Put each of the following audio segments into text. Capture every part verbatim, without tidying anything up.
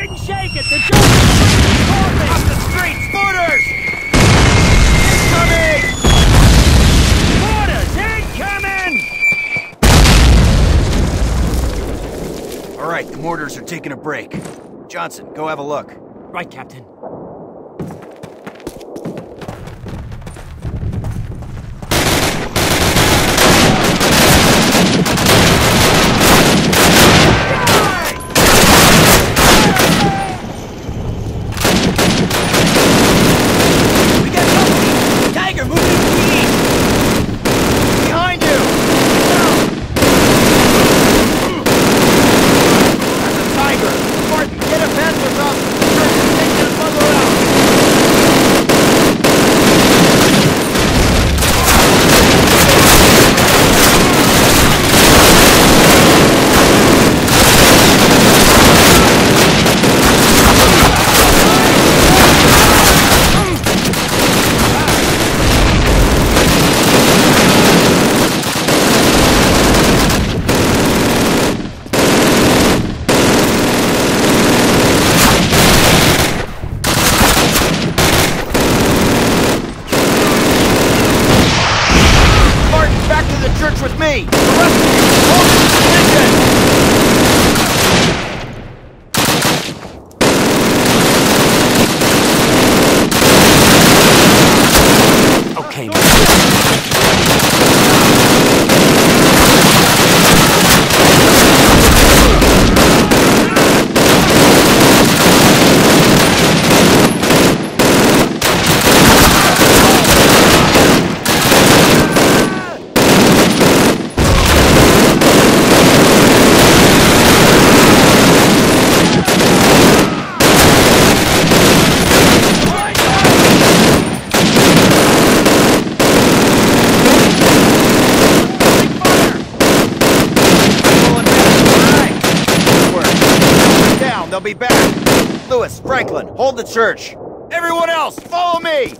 Shake it and shake it! The Germans! Up the street! Scooters! Incoming! Scooters! Incoming! All right, the mortars are taking a break. Johnson, go have a look. Right, Captain. Be back. Lewis, Franklin, hold the church. Everyone else, follow me!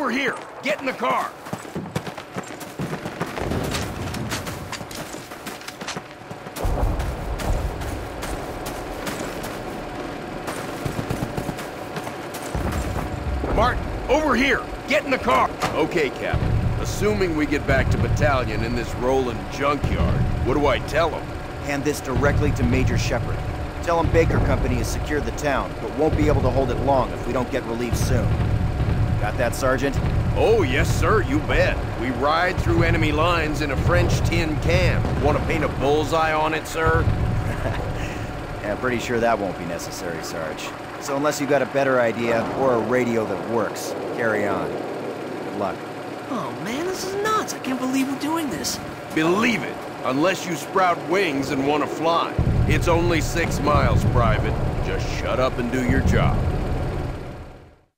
over here. Get in the car. Martin, over here. Get in the car. Okay, Captain. Assuming we get back to Battalion in this rolling junkyard, what do I tell him? Hand this directly to Major Shepard. Tell him Baker Company has secured the town, but won't be able to hold it long if we don't get relief soon. Got that, Sergeant? Oh, yes, sir, you bet. We ride through enemy lines in a French tin can. Want to paint a bullseye on it, sir? Yeah, pretty sure that won't be necessary, Sarge. So unless you've got a better idea, or a radio that works, carry on. Good luck. Oh, man, this is nuts. I can't believe we're doing this. Believe it, unless you sprout wings and want to fly. It's only six miles, Private. Just shut up and do your job.